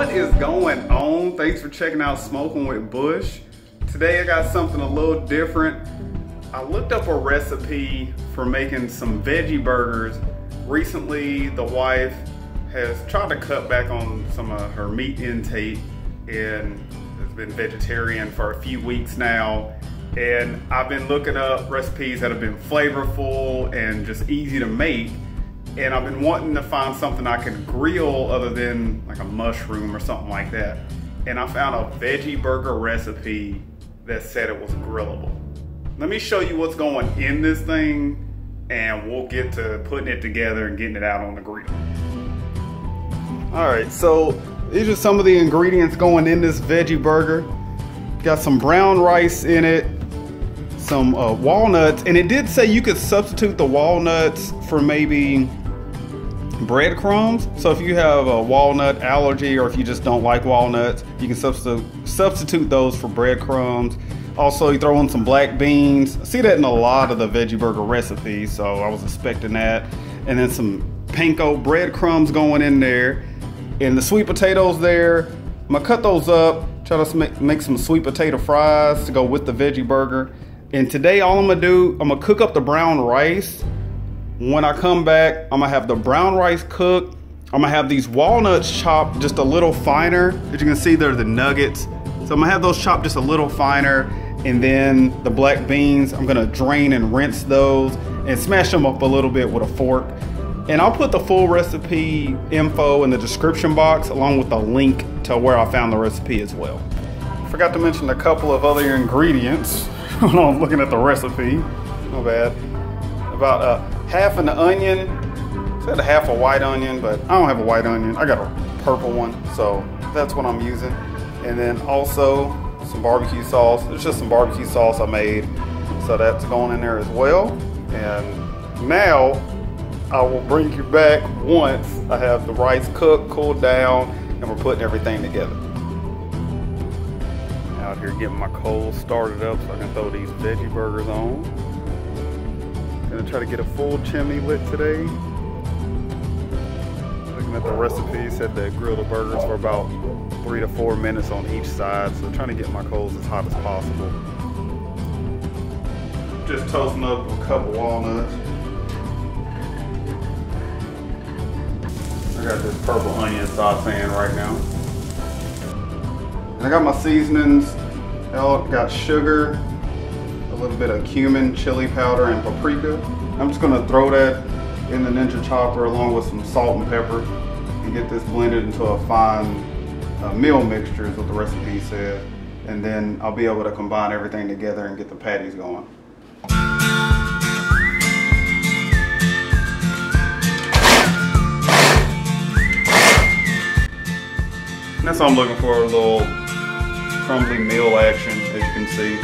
What is going on? Thanks for checking out Smoking with Bush. Today I got something a little different. I looked up a recipe for making some veggie burgers. Recently, the wife has tried to cut back on some of her meat intake and has been vegetarian for a few weeks now. And I've been looking up recipes that have been flavorful and just easy to make. And I've been wanting to find something I could grill other than like a mushroom or something like that. And I found a veggie burger recipe that said it was grillable. Let me show you what's going in this thing and we'll get to putting it together and getting it out on the grill. All right, so these are some of the ingredients going in this veggie burger. Got some brown rice in it, some walnuts, and it did say you could substitute the walnuts for maybe breadcrumbs. So if you have a walnut allergy or if you just don't like walnuts, you can substitute those for breadcrumbs. Also, you throw in some black beans. I see that in a lot of the veggie burger recipes, so I was expecting that. And then some panko breadcrumbs going in there, and the sweet potatoes there. I'm gonna cut those up, try to make some sweet potato fries to go with the veggie burger. And today all I'm gonna do, I'm gonna cook up the brown rice. When I come back, I'm gonna have the brown rice cooked. I'm gonna have these walnuts chopped just a little finer. As you can see, they're the nuggets. So I'm gonna have those chopped just a little finer. And then the black beans, I'm gonna drain and rinse those and smash them up a little bit with a fork. And I'll put the full recipe info in the description box along with a link to where I found the recipe as well. Forgot to mention a couple of other ingredients when I was looking at the recipe. My bad. About half an onion. I said half a white onion, but I don't have a white onion. I got a purple one, so that's what I'm using. And then also some barbecue sauce. It's just some barbecue sauce I made, so that's going in there as well. And now I will bring you back once I have the rice cooked, cooled down, and we're putting everything together. Out here getting my coals started up so I can throw these veggie burgers on. Gonna try to get a full chimney lit today. Looking at the recipe, said to grill the burgers for about 3 to 4 minutes on each side, so trying to get my coals as hot as possible. Just toasting up a couple walnuts. I got this purple onion sauteing right now. And I got my seasonings. They all got sugar, a little bit of cumin, chili powder, and paprika. I'm just gonna throw that in the Ninja Chopper along with some salt and pepper and get this blended into a fine meal mixture is what the recipe said. And then I'll be able to combine everything together and get the patties going. And that's what I'm looking for, a little crumbly meal action, as you can see.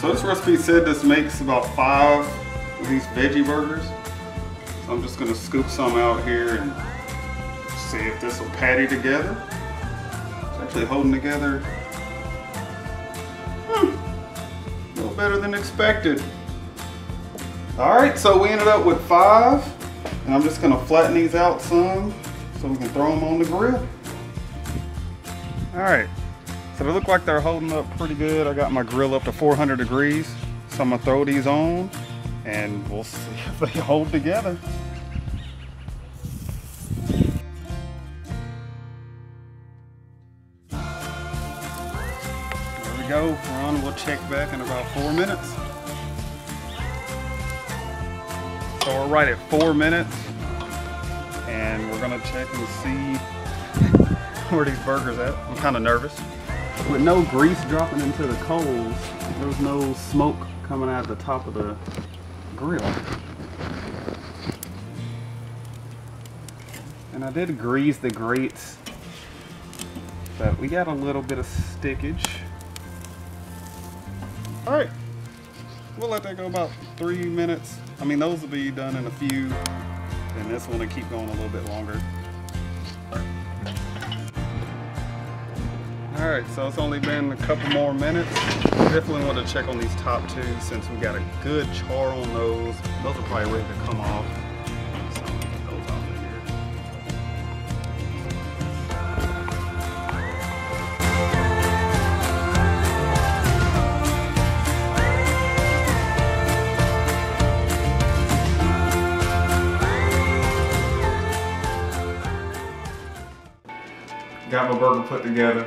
So this recipe said this makes about 5 of these veggie burgers. So I'm just gonna scoop some out here and see if this will patty together. It's actually holding together a little better than expected. All right, so we ended up with 5, and I'm just gonna flatten these out some so we can throw them on the grill. All right. So they look like they're holding up pretty good. I got my grill up to 400 degrees. So I'm gonna throw these on and we'll see if they hold together. There we go, Ron will check back in about 4 minutes. So we're right at 4 minutes and we're gonna check and see where these burgers at. I'm kinda nervous. With no grease dropping into the coals, there was no smoke coming out of the top of the grill. And I did grease the grates, but we got a little bit of stickage. All right, we'll let that go about 3 minutes. I mean, those will be done in a few, and this one will keep going a little bit longer. All right, so it's only been a couple more minutes. Definitely want to check on these top two since we got a good char on those. Those are probably ready to come off. So I'm gonna get those off in here. Got my burger put together.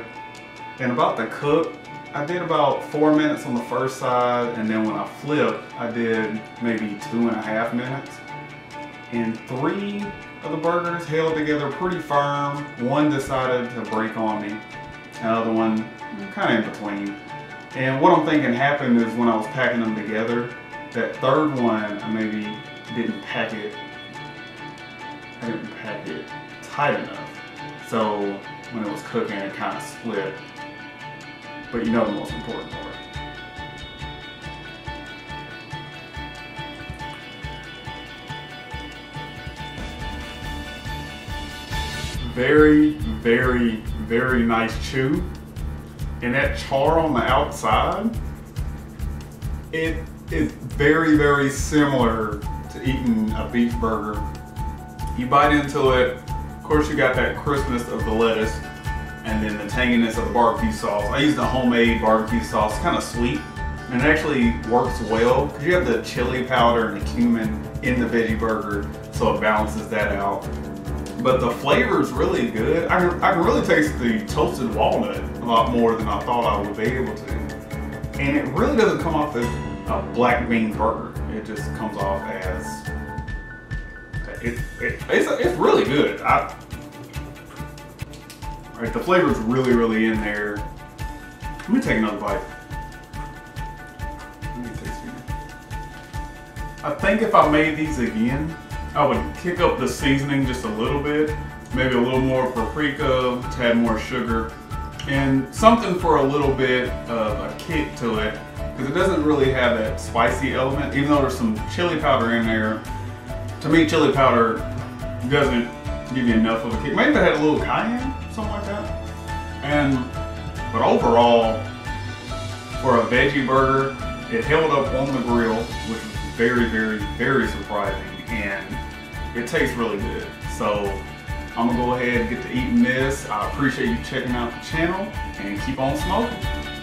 And about the cook, I did about 4 minutes on the first side, and then when I flipped, I did maybe 2.5 minutes. And 3 of the burgers held together pretty firm. One decided to break on me, another one kind of in between. And what I'm thinking happened is when I was packing them together, that third one, I maybe didn't pack it. I didn't pack it tight enough. So when it was cooking, it kind of split. But you know the most important part. Very, very, very nice chew. And that char on the outside, it is very, very similar to eating a beef burger. You bite into it, of course you got that crispness of the lettuce, and then the tanginess of the barbecue sauce. I used a homemade barbecue sauce, kind of sweet, and it actually works well because you have the chili powder and the cumin in the veggie burger, so it balances that out. But the flavor is really good. I can really taste the toasted walnut a lot more than I thought I would be able to. And it really doesn't come off as a black bean burger. It just comes off as, it's really good. All right, the flavor's really, really in there. Let me take another bite. Let me taste it. I think if I made these again, I would kick up the seasoning just a little bit, maybe a little more paprika, a tad more sugar, and something for a little bit of a kick to it, because it doesn't really have that spicy element, even though there's some chili powder in there. To me, chili powder doesn't give you enough of a kick. Maybe they had a little cayenne, something like that. But overall, for a veggie burger, it held up on the grill, which was very, very, very surprising, and it tastes really good. So I'm gonna go ahead and get to eating this. I appreciate you checking out the channel, and keep on smoking.